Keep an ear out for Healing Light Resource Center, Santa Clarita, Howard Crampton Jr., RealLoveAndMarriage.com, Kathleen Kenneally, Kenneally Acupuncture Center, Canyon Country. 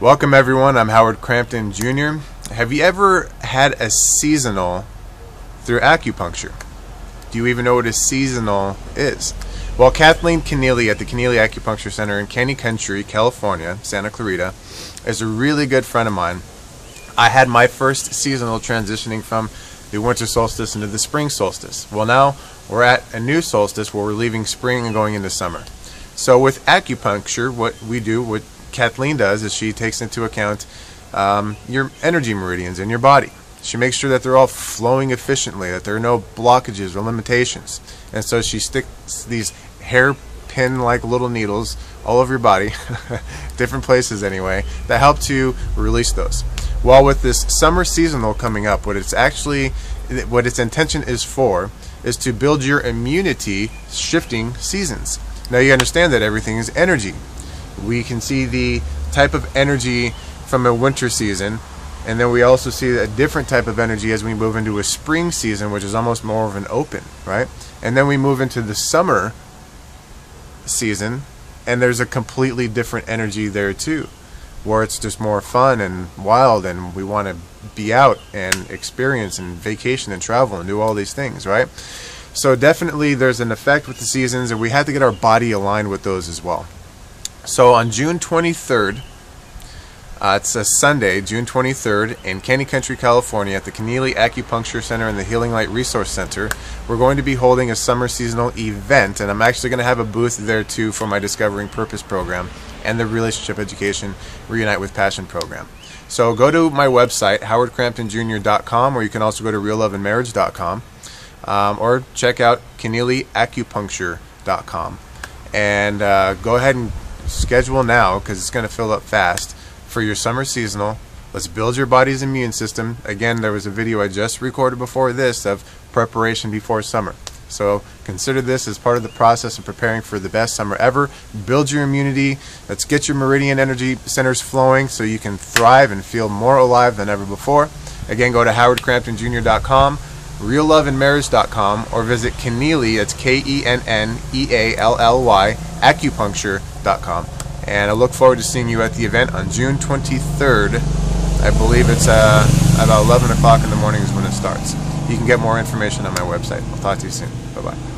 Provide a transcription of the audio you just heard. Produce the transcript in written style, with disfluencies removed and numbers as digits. Welcome everyone, I'm Howard Crampton Jr. Have you ever had a seasonal through acupuncture? Do you even know what a seasonal is? Well, Kathleen Kenneally at the Kenneally Acupuncture Center in Canyon Country, California, Santa Clarita, is a really good friend of mine. I had my first seasonal transitioning from the winter solstice into the spring solstice. Well, now we're at a new solstice where we're leaving spring and going into summer. So with acupuncture, what we do, what Kathleen does, is she takes into account your energy meridians in your body. She makes sure that they're all flowing efficiently, that there are no blockages or limitations. And so she sticks these hairpin-like little needles all over your body, different places anyway, that help to release those. While with this summer seasonal coming up, what its intention is for is to build your immunity shifting seasons. Now you understand that everything is energy. We can see the type of energy from a winter season, and then we also see a different type of energy as we move into a spring season, which is almost more of an open, right? And then we move into the summer season, and there's a completely different energy there too, where it's just more fun and wild, and we want to be out and experience and vacation and travel and do all these things, right? So definitely there's an effect with the seasons, and we have to get our body aligned with those as well. So on June 23rd, it's a Sunday, June 23rd, in Canyon Country, California, at the Kenneally Acupuncture Center and the Healing Light Resource Center, we're going to be holding a summer seasonal event, and I'm actually going to have a booth there too for my Discovering Purpose program and the Relationship Education Reunite with Passion program. So go to my website, howardcramptonjr.com, or you can also go to RealLoveAndMarriage.com, or check out KenneallyAcupuncture.com, and go ahead and schedule now, because it's going to fill up fast for your summer seasonal. Let's build your body's immune system. Again, there was a video I just recorded before this of preparation before summer. So consider this as part of the process of preparing for the best summer ever. Build your immunity. Let's get your meridian energy centers flowing so you can thrive and feel more alive than ever before. Again, go to howardcramptonjr.com, realloveandmarriage.com, or visit Kenneally, that's Kenneally, acupuncture.com. And I look forward to seeing you at the event on June 23rd. I believe it's about 11 o'clock in the morning is when it starts. You can get more information on my website. I'll talk to you soon. Bye-bye.